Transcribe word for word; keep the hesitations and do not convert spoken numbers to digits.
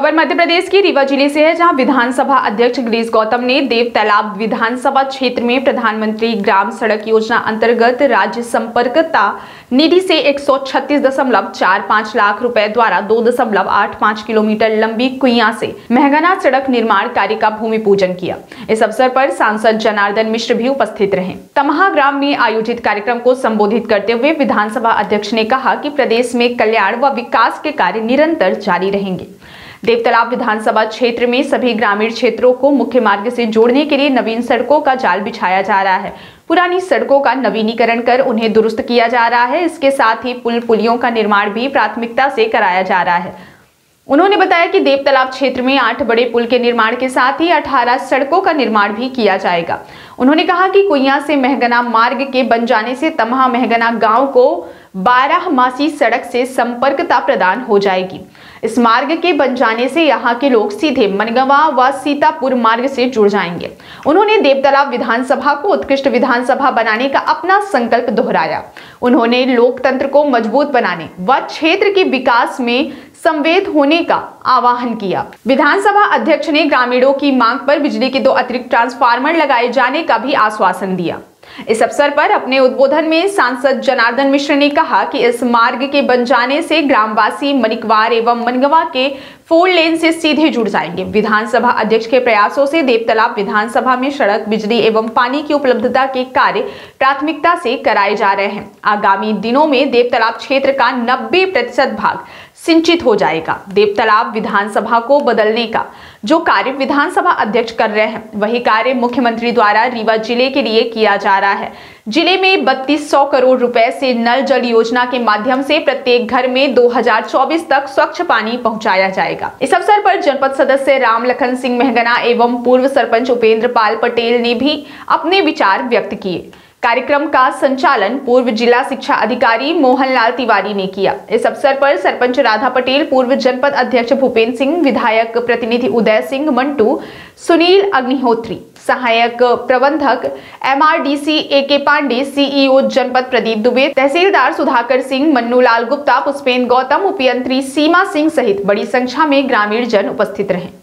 खबर मध्य प्रदेश के रीवा जिले से है, जहां विधानसभा अध्यक्ष गिरीश गौतम ने देवतालाब विधानसभा क्षेत्र में प्रधानमंत्री ग्राम सड़क योजना अंतर्गत राज्य संपर्कता निधि से एक सौ छत्तीस दशमलव चार पाँच लाख रुपए द्वारा दो दशमलव आठ पाँच किलोमीटर लंबी कुइयां से महगाना सड़क निर्माण कार्य का भूमि पूजन किया। इस अवसर पर सांसद जनार्दन मिश्र भी उपस्थित रहे। तमहा ग्राम में आयोजित कार्यक्रम को संबोधित करते हुए विधानसभा अध्यक्ष ने कहा कि प्रदेश में कल्याण व विकास के कार्य निरंतर जारी रहेंगे। देवतालाब विधानसभा क्षेत्र में सभी ग्रामीण क्षेत्रों को मुख्य मार्ग से जोड़ने के लिए नवीन सड़कों का जाल बिछाया जा रहा है। पुरानी सड़कों का नवीनीकरण कर उन्हें दुरुस्त किया जा रहा है। इसके साथ ही पुल पुलियों का निर्माण भी प्राथमिकता से कराया जा रहा है। उन्होंने बताया कि देवतालाब क्षेत्र में आठ बड़े पुल के निर्माण के साथ ही अठारह सड़कों का निर्माण भी किया जाएगा। उन्होंने कहा कि कुइयां से महगाना मार्ग के बन जाने से तमहा महगाना गांव को बारह मासी सड़क से संपर्कता प्रदान हो जाएगी। इस मार्ग के बन जाने से यहाँ के लोग सीधे मनगवां व सीतापुर मार्ग से जुड़ जाएंगे। उन्होंने देवतालाब विधानसभा को उत्कृष्ट विधानसभा बनाने का अपना संकल्प दोहराया। उन्होंने लोकतंत्र को मजबूत बनाने व क्षेत्र के विकास में संवेद होने का आह्वान किया। विधानसभा अध्यक्ष ने ग्रामीणों की मांग पर बिजली के दो अतिरिक्त ट्रांसफार्मर लगाए जाने का भी आश्वासन दिया। इस अवसर पर अपने उद्बोधन में सांसद जनार्दन मिश्र ने कहा कि इस मार्ग के बन जाने से ग्रामवासी मणिकवार एवं मनगवां के फोर लेन से सीधे जुड़ जाएंगे। विधानसभा अध्यक्ष के प्रयासों से देवतालाब विधानसभा में सड़क, बिजली एवं पानी की उपलब्धता के कार्य प्राथमिकता से कराए जा रहे हैं। आगामी दिनों में देवतालाब क्षेत्र का नब्बे प्रतिशत भाग सिंचित हो जाएगा। देवतालाब विधानसभा को बदलने का जो कार्य विधानसभा अध्यक्ष कर रहे हैं, वही कार्य मुख्यमंत्री द्वारा रीवा जिले के लिए किया जा रहा है। जिले में बत्तीस सौ करोड़ रुपए से नल जल योजना के माध्यम से प्रत्येक घर में दो हज़ार चौबीस तक स्वच्छ पानी पहुंचाया जाएगा। इस अवसर पर जनपद सदस्य राम लखन सिंह महगाना एवं पूर्व सरपंच उपेंद्र पाल पटेल ने भी अपने विचार व्यक्त किए। कार्यक्रम का संचालन पूर्व जिला शिक्षा अधिकारी मोहनलाल तिवारी ने किया। इस अवसर पर सरपंच राधा पटेल, पूर्व जनपद अध्यक्ष भूपेंद्र सिंह, विधायक प्रतिनिधि उदय सिंह, मंटू, सुनील अग्निहोत्री, सहायक प्रबंधक एमआरडीसी एके पांडे, सीईओ जनपद प्रदीप दुबे, तहसीलदार सुधाकर सिंह, मन्नू गुप्ता, पुष्पेंद गौतम, उपयंत्री सीमा सिंह सहित बड़ी संख्या में ग्रामीण जन उपस्थित रहे।